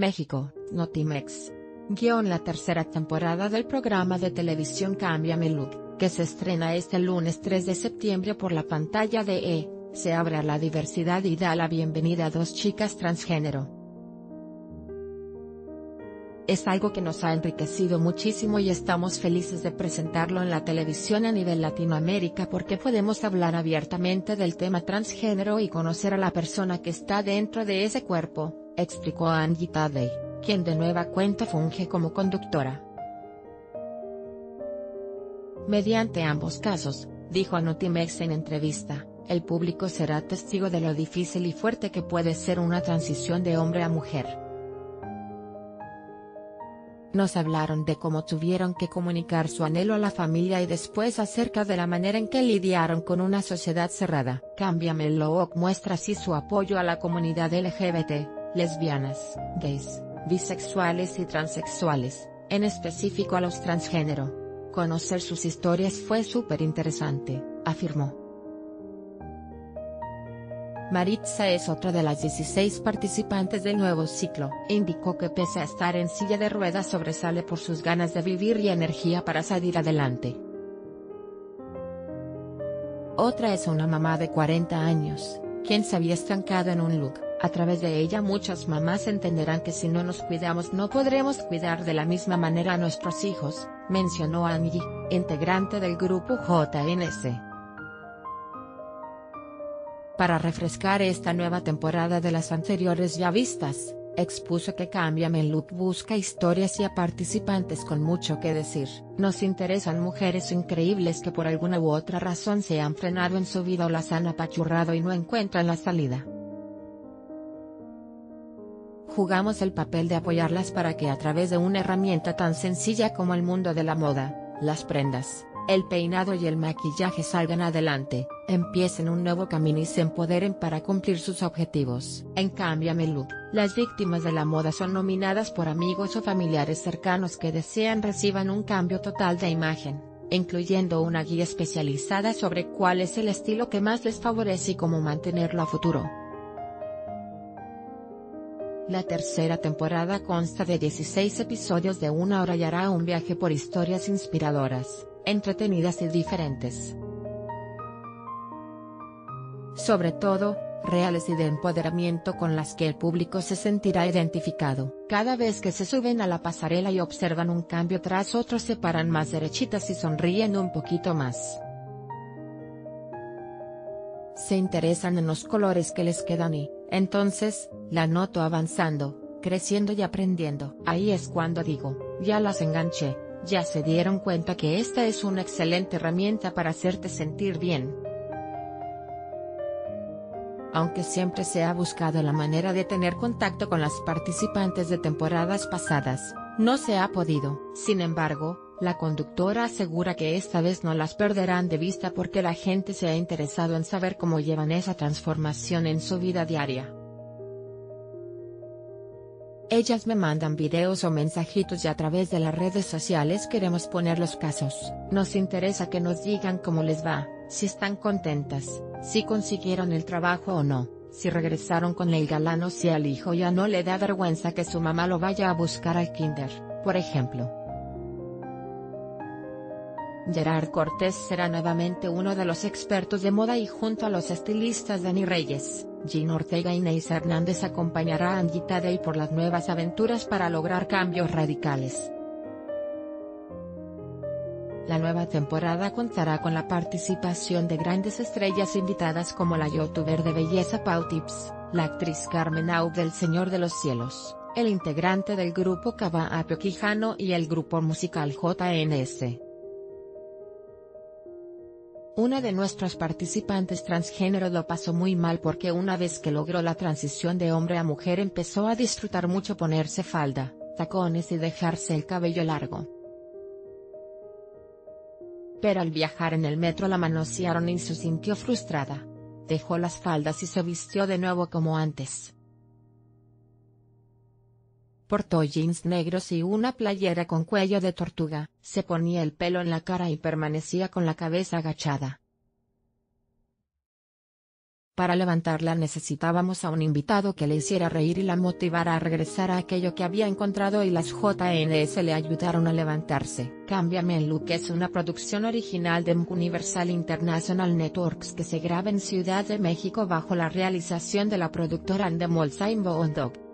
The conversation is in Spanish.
México, Notimex. Guión la tercera temporada del programa de televisión Cámbiame el Look, que se estrena este lunes 3 de septiembre por la pantalla de E! Se abre a la diversidad y da la bienvenida a dos chicas transgénero. Es algo que nos ha enriquecido muchísimo y estamos felices de presentarlo en la televisión a nivel Latinoamérica porque podemos hablar abiertamente del tema transgénero y conocer a la persona que está dentro de ese cuerpo, explicó Angie Taddei, quien de nueva cuenta funge como conductora. Mediante ambos casos, dijo a Notimex en entrevista, el público será testigo de lo difícil y fuerte que puede ser una transición de hombre a mujer. Nos hablaron de cómo tuvieron que comunicar su anhelo a la familia y después acerca de la manera en que lidiaron con una sociedad cerrada. Cámbiame el Look muestra así su apoyo a la comunidad LGBT, lesbianas, gays, bisexuales y transexuales, en específico a los transgénero. Conocer sus historias fue súper interesante, afirmó. Maritza es otra de las 16 participantes del nuevo ciclo. Indicó que pese a estar en silla de ruedas sobresale por sus ganas de vivir y energía para salir adelante. Otra es una mamá de 40 años, quien se había estancado en un look. A través de ella muchas mamás entenderán que si no nos cuidamos no podremos cuidar de la misma manera a nuestros hijos, mencionó Angie, integrante del grupo JNS. Para refrescar esta nueva temporada de las anteriores ya vistas, expuso que Cámbiame el Look busca historias y a participantes con mucho que decir. Nos interesan mujeres increíbles que por alguna u otra razón se han frenado en su vida o las han apachurrado y no encuentran la salida. Jugamos el papel de apoyarlas para que a través de una herramienta tan sencilla como el mundo de la moda, las prendas, el peinado y el maquillaje salgan adelante, empiecen un nuevo camino y se empoderen para cumplir sus objetivos. En Cámbiame el Look, las víctimas de la moda son nominadas por amigos o familiares cercanos que desean reciban un cambio total de imagen, incluyendo una guía especializada sobre cuál es el estilo que más les favorece y cómo mantenerlo a futuro. La tercera temporada consta de 16 episodios de 1 hora y hará un viaje por historias inspiradoras, entretenidas y diferentes. Sobre todo, reales y de empoderamiento con las que el público se sentirá identificado. Cada vez que se suben a la pasarela y observan un cambio tras otro se paran más derechitas y sonríen un poquito más. Se interesan en los colores que les quedan y, entonces, la noto avanzando, creciendo y aprendiendo. Ahí es cuando digo, ya las enganché. Ya se dieron cuenta que esta es una excelente herramienta para hacerte sentir bien. Aunque siempre se ha buscado la manera de tener contacto con las participantes de temporadas pasadas, no se ha podido. Sin embargo, la conductora asegura que esta vez no las perderán de vista porque la gente se ha interesado en saber cómo llevan esa transformación en su vida diaria. Ellas me mandan videos o mensajitos y a través de las redes sociales queremos poner los casos. Nos interesa que nos digan cómo les va, si están contentas, si consiguieron el trabajo o no, si regresaron con el galán o si al hijo ya no le da vergüenza que su mamá lo vaya a buscar al kinder, por ejemplo. Gerard Cortés será nuevamente uno de los expertos de moda y junto a los estilistas Dani Reyes, Jean Ortega y Neiza Hernández acompañará a Angie Taddei por las nuevas aventuras para lograr cambios radicales. La nueva temporada contará con la participación de grandes estrellas invitadas como la youtuber de belleza Pautips, la actriz Carmen Aub del Señor de los Cielos, el integrante del grupo Kabah Apio Quijano y el grupo musical JNS. Una de nuestras participantes transgénero lo pasó muy mal porque una vez que logró la transición de hombre a mujer empezó a disfrutar mucho ponerse falda, tacones y dejarse el cabello largo. Pero al viajar en el metro la manosearon y se sintió frustrada. Dejó las faldas y se vistió de nuevo como antes. Portó jeans negros y una playera con cuello de tortuga, se ponía el pelo en la cara y permanecía con la cabeza agachada. Para levantarla necesitábamos a un invitado que le hiciera reír y la motivara a regresar a aquello que había encontrado, y las JNS le ayudaron a levantarse. Cámbiame el look es una producción original de Universal International Networks que se graba en Ciudad de México bajo la realización de la productora Andemolza Inbondog.